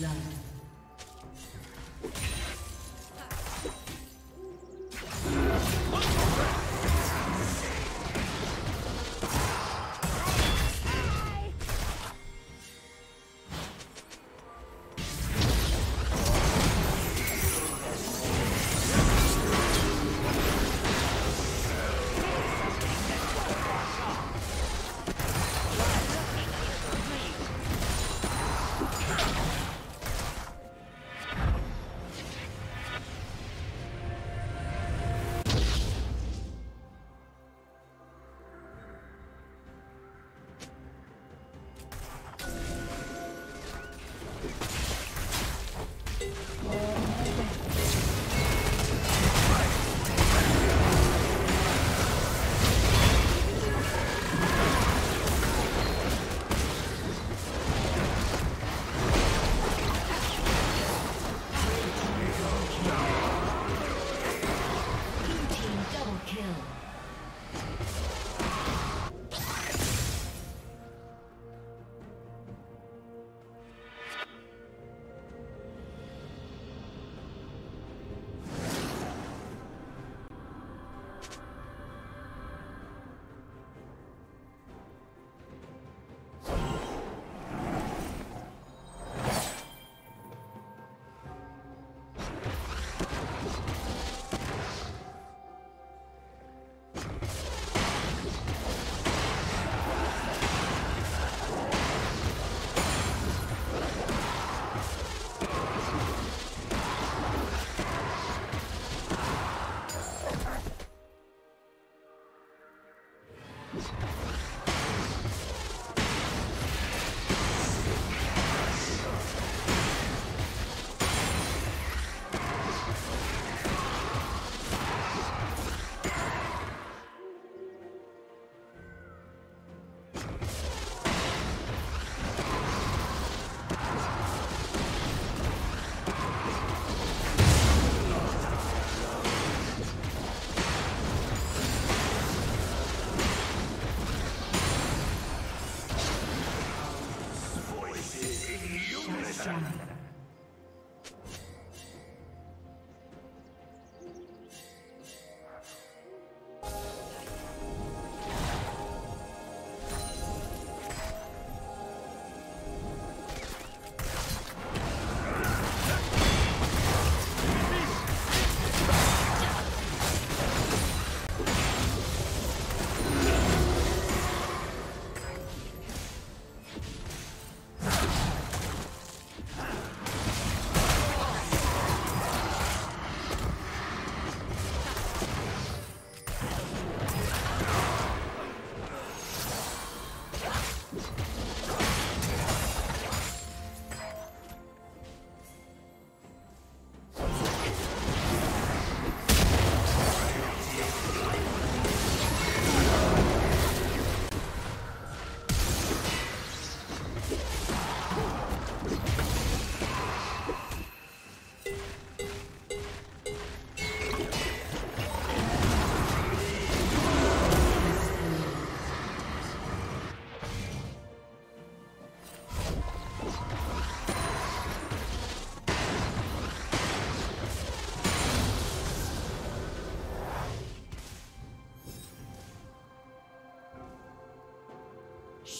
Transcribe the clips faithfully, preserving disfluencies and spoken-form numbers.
blood.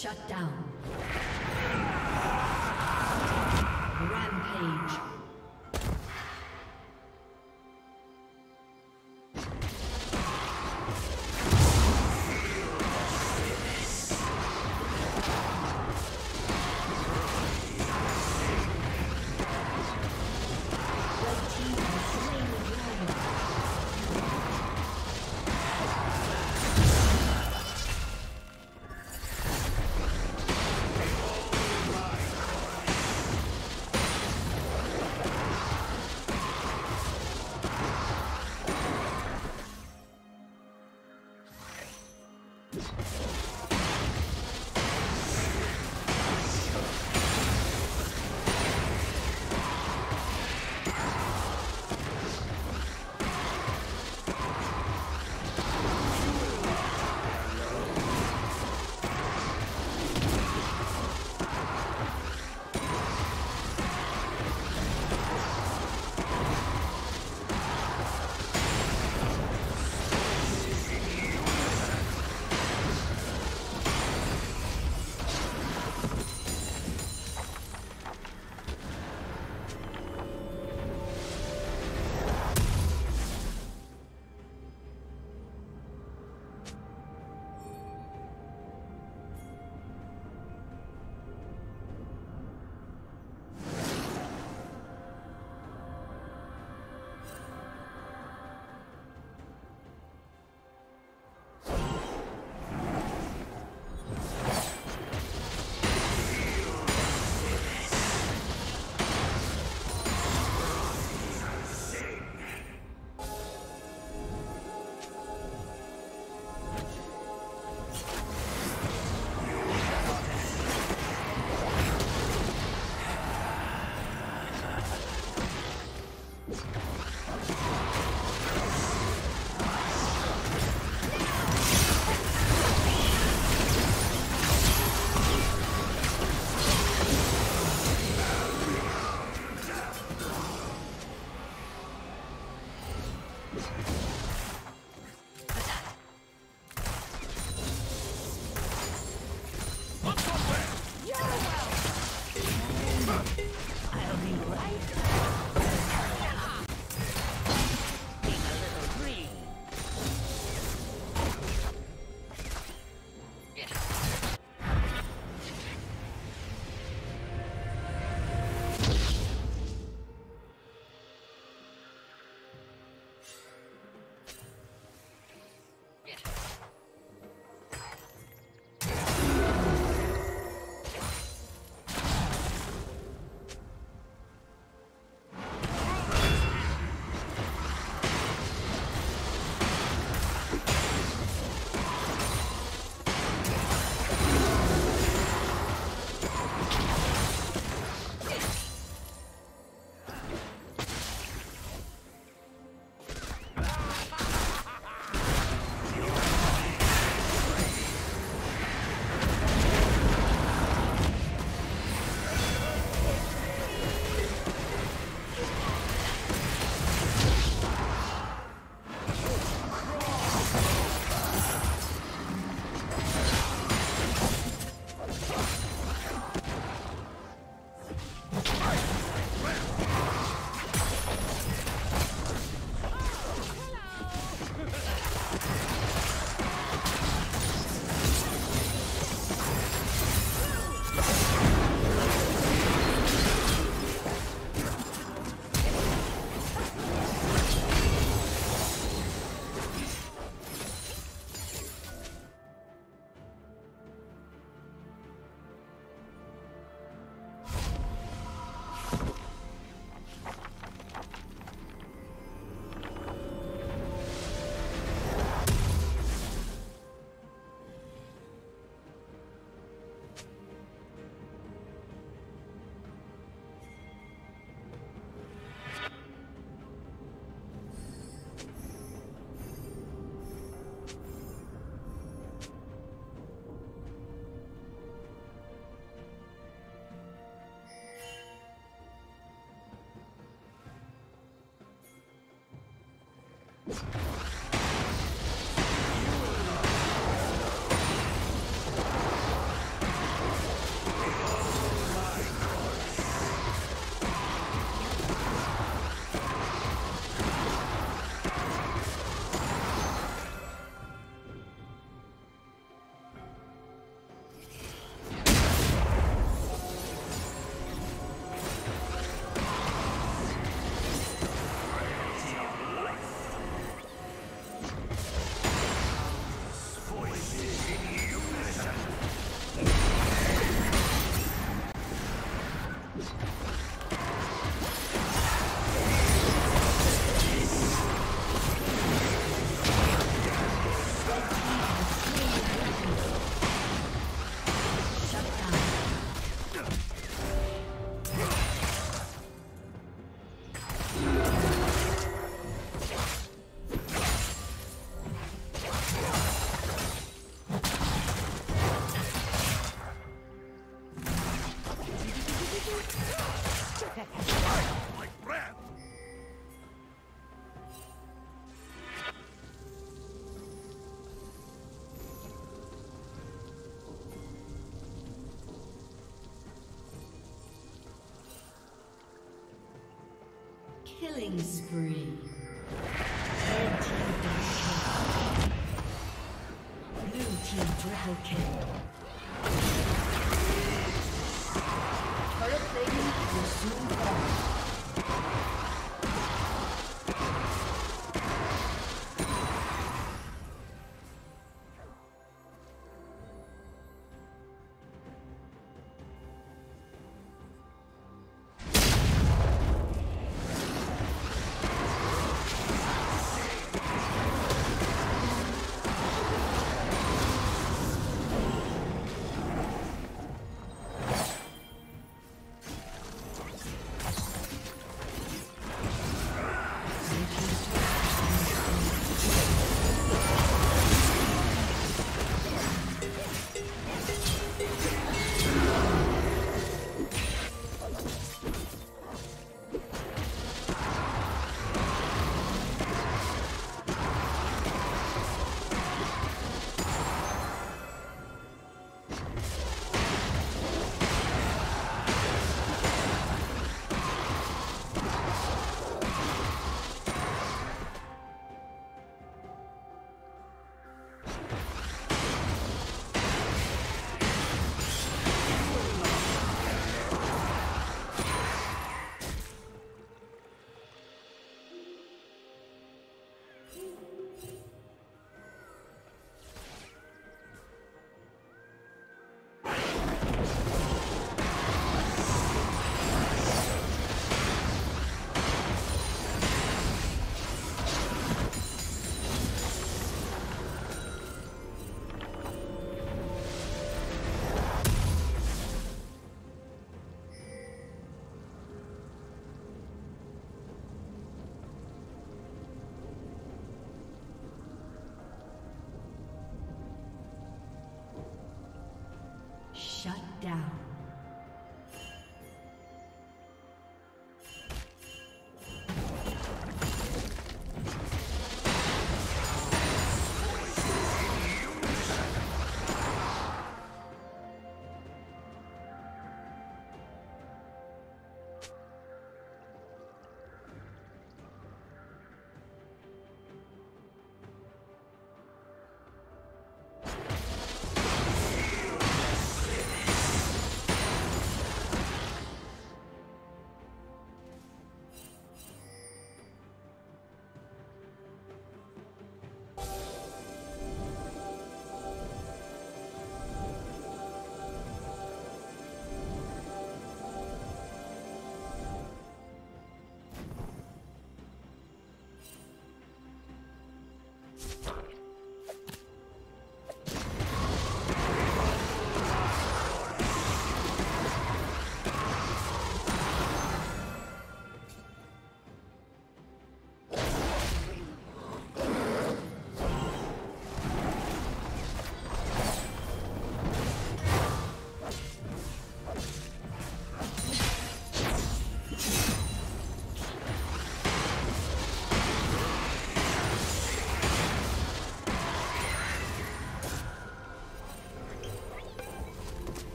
Shut down. Rampage. Killing spree. Red team double kill. Blue team triple kill. Turret plating will soon fall.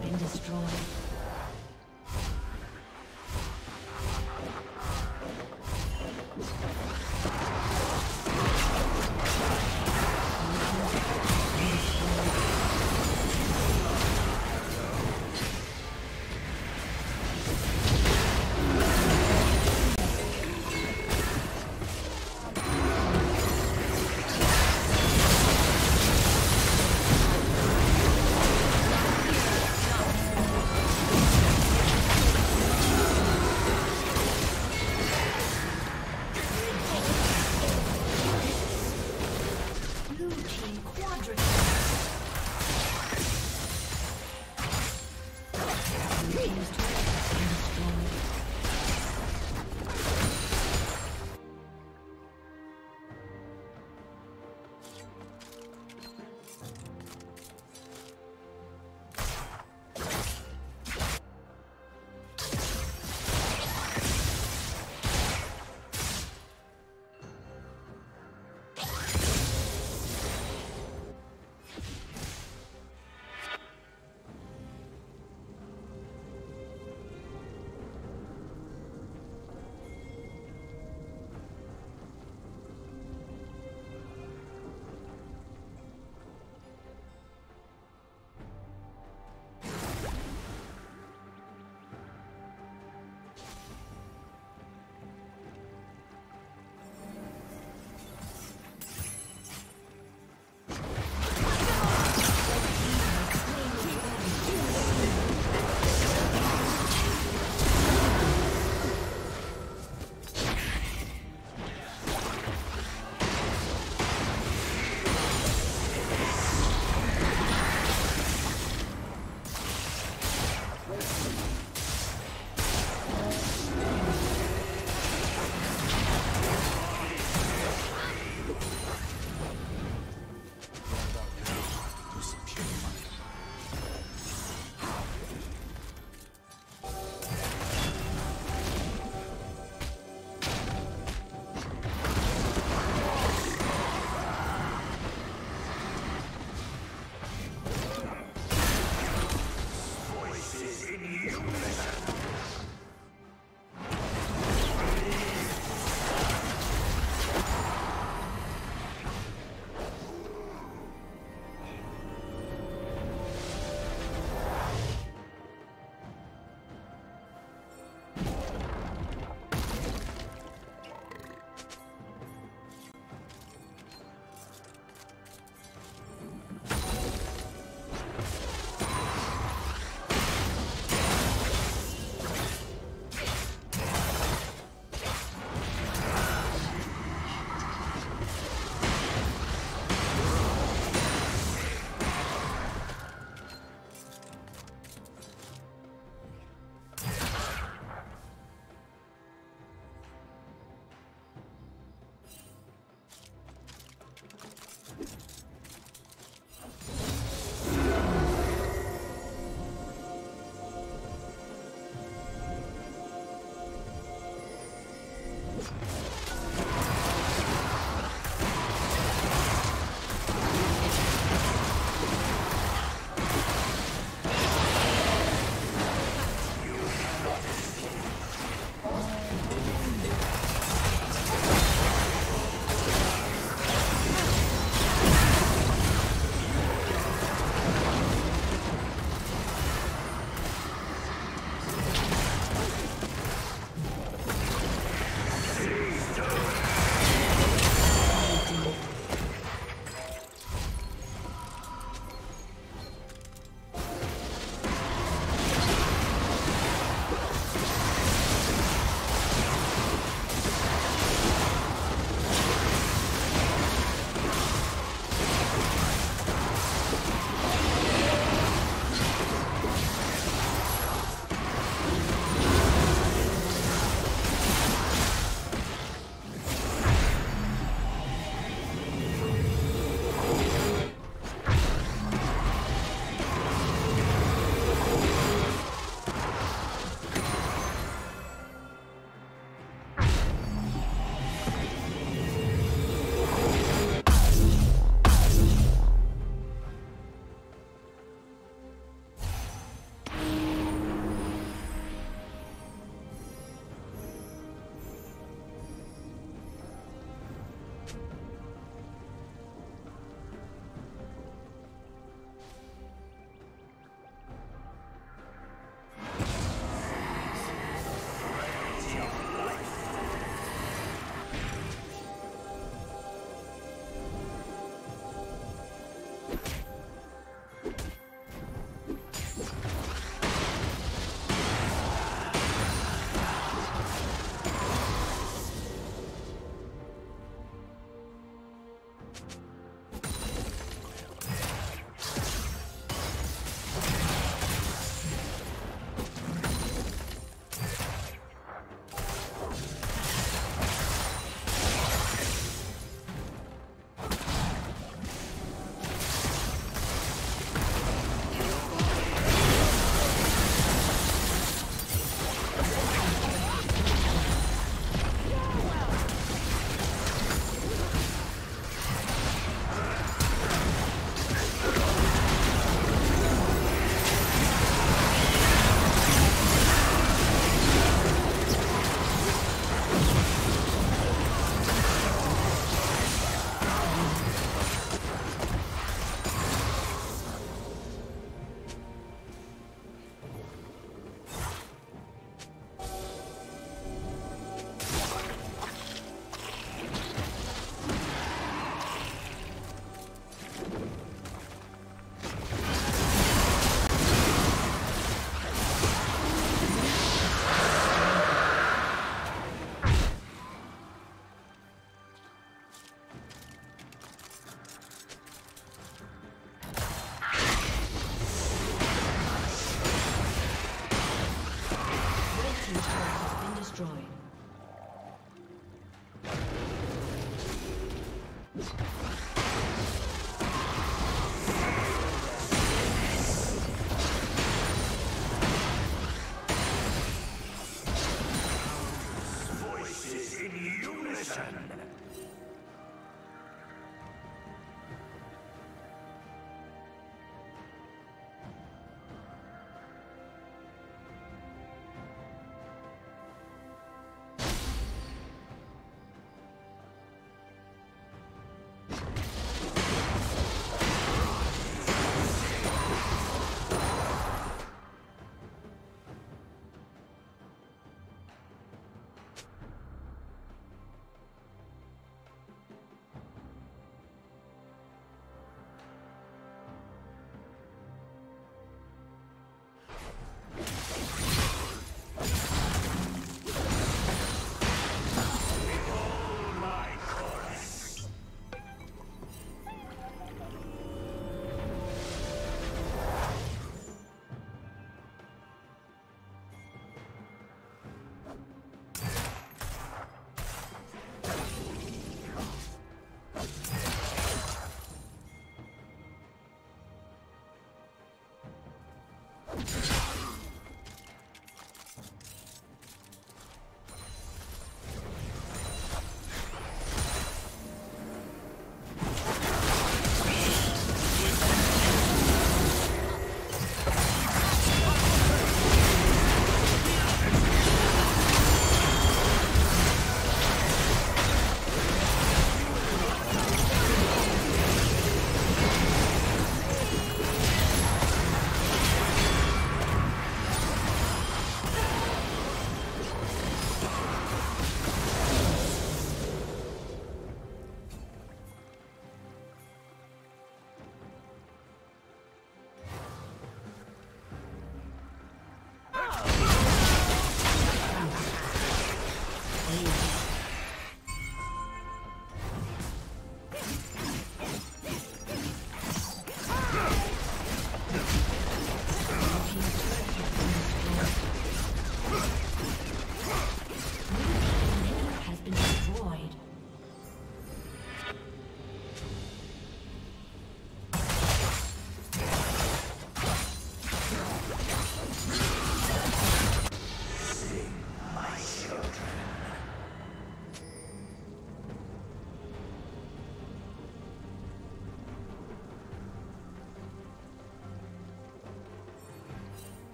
has been destroyed.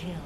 Kill.